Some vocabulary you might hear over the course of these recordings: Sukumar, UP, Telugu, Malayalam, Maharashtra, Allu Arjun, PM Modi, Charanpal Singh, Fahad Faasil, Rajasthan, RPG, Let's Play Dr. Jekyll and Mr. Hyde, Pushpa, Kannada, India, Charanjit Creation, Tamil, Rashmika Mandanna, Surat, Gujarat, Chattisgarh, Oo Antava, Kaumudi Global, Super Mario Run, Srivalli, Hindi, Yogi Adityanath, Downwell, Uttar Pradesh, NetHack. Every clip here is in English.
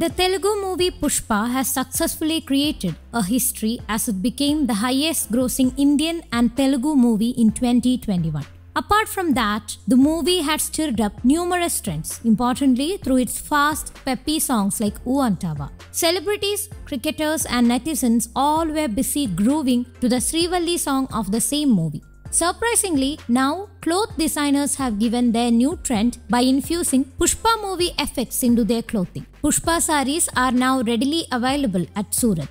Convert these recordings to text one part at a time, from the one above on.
The Telugu movie Pushpa has successfully created a history as it became the highest-grossing Indian and Telugu movie in 2021. Apart from that, the movie had stirred up numerous trends, importantly through its fast, peppy songs like Oo Antava. Celebrities, cricketers and netizens all were busy grooving to the Srivalli song of the same movie. Surprisingly, now cloth designers have given their new trend by infusing Pushpa movie effects into their clothing. Pushpa sarees are now readily available at Surat.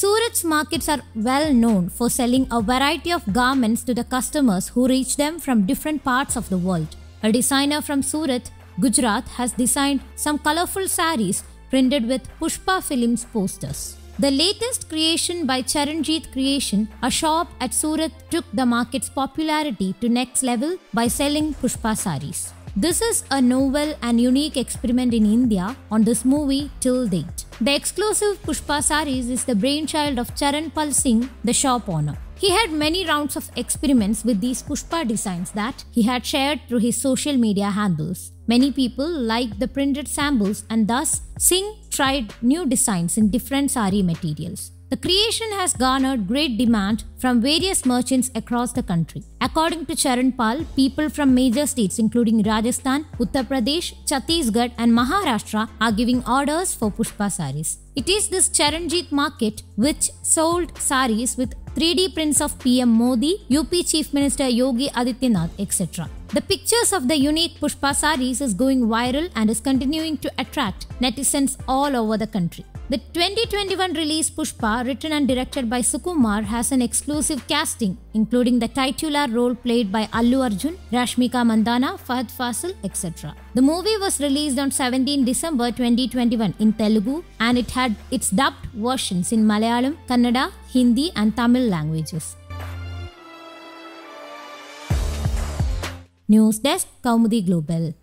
Surat's markets are well known for selling a variety of garments to the customers who reach them from different parts of the world. A designer from Surat, Gujarat has designed some colorful sarees printed with Pushpa films posters. The latest creation by Charanjit Creation, a shop at Surat, took the market's popularity to next level by selling Pushpa sarees. This is a novel and unique experiment in India on this movie till date. The exclusive Pushpa sarees is the brainchild of Charanpal Singh, the shop owner. He had many rounds of experiments with these Pushpa designs that he had shared through his social media handles. Many people liked the printed samples and thus Singh tried new designs in different saree materials. The creation has garnered great demand from various merchants across the country. According to Charanpal, people from major states including Rajasthan, Uttar Pradesh, Chattisgarh and Maharashtra are giving orders for Pushpa sarees. It is this Charanjit market which sold sarees with 3D prints of PM Modi, UP Chief Minister Yogi Adityanath, etc. The pictures of the unique Pushpa sarees is going viral and is continuing to attract netizens all over the country. The 2021 release Pushpa, written and directed by Sukumar, has an exclusive casting, including the titular role played by Allu Arjun, Rashmika Mandanna, Fahad Faasil, etc. The movie was released on 17 December 2021 in Telugu and it had its dubbed versions in Malayalam, Kannada, Hindi and Tamil languages. News Desk, Kaumudi Global.